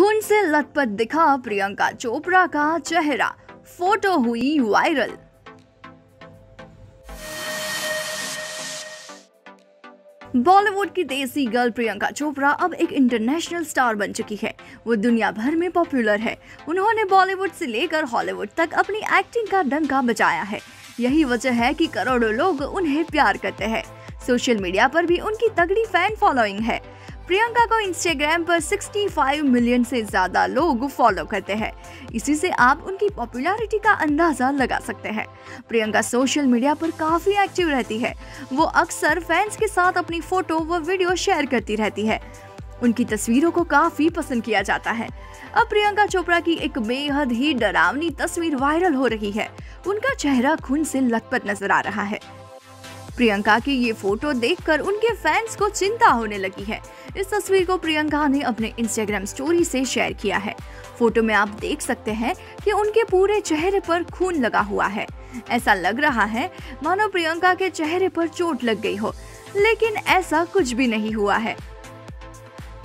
खून से लथपथ दिखा प्रियंका चोपड़ा का चेहरा, फोटो हुई वायरल। बॉलीवुड की देसी गर्ल प्रियंका चोपड़ा अब एक इंटरनेशनल स्टार बन चुकी है। वो दुनिया भर में पॉपुलर है। उन्होंने बॉलीवुड से लेकर हॉलीवुड तक अपनी एक्टिंग का डंका बजाया है। यही वजह है कि करोड़ों लोग उन्हें प्यार करते हैं। सोशल मीडिया पर भी उनकी तगड़ी फैन फॉलोइंग है। प्रियंका को इंस्टाग्राम पर 65 मिलियन से ज्यादा लोग फॉलो करते हैं। इसी से आप उनकी पॉपुलैरिटी का अंदाजा लगा सकते हैं। प्रियंका सोशल मीडिया पर काफी एक्टिव रहती है। वो अक्सर फैंस के साथ अपनी फोटो व वीडियो शेयर करती रहती है। उनकी तस्वीरों को काफी पसंद किया जाता है। अब प्रियंका चोपड़ा की एक बेहद ही डरावनी तस्वीर वायरल हो रही है। उनका चेहरा खून से लथपथ नजर आ रहा है। प्रियंका की ये फोटो देखकर उनके फैंस को चिंता होने लगी है। इस तस्वीर को प्रियंका ने अपने इंस्टाग्राम स्टोरी से शेयर किया है। फोटो में आप देख सकते हैं कि उनके पूरे चेहरे पर खून लगा हुआ है। ऐसा लग रहा है मानो प्रियंका के चेहरे पर चोट लग गई हो, लेकिन ऐसा कुछ भी नहीं हुआ है।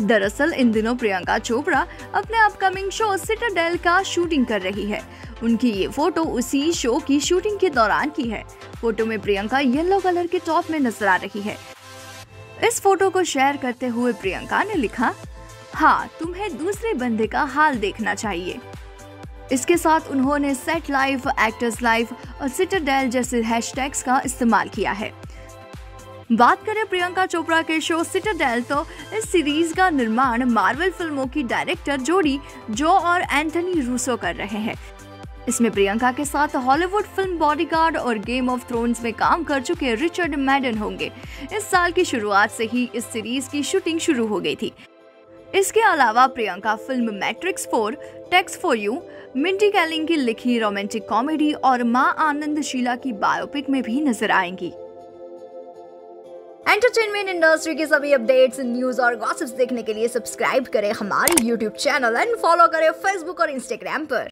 दरअसल इन दिनों प्रियंका चोपड़ा अपने अपकमिंग शो सिटाडेल का शूटिंग कर रही है। उनकी ये फोटो उसी शो की शूटिंग के दौरान की है। फोटो में प्रियंका येलो कलर के टॉप में नजर आ रही है। इस फोटो को शेयर करते हुए प्रियंका ने लिखा, हाँ तुम्हें दूसरे बंदे का हाल देखना चाहिए। इसके साथ उन्होंने सेट लाइफ, एक्टर्स लाइफ और सिटाडेल जैसे हैशटैग्स का इस्तेमाल किया है। बात करें प्रियंका चोपड़ा के शो सिटाडेल, तो इस सीरीज का निर्माण मार्वल फिल्मों की डायरेक्टर जोड़ी जो और एंथनी रूसो कर रहे हैं। इसमें प्रियंका के साथ हॉलीवुड फिल्म बॉडीगार्ड और गेम ऑफ थ्रोन्स में काम कर चुके रिचर्ड मैडन होंगे। इस साल की शुरुआत से ही इस सीरीज की शूटिंग शुरू हो गई थी। इसके अलावा Priyanka film Matrix 4, Text for You, Mindy Kaling की लिखी रोमांटिक कॉमेडी और माँ आनंद शीला की बायोपिक में भी नजर आएंगी। एंटरटेनमेंट इंडस्ट्री के सभी अपडेट्स, न्यूज और गॉसिप्स देखने के लिए सब्सक्राइब करें हमारे YouTube चैनल एंड फॉलो करें Facebook और Instagram पर।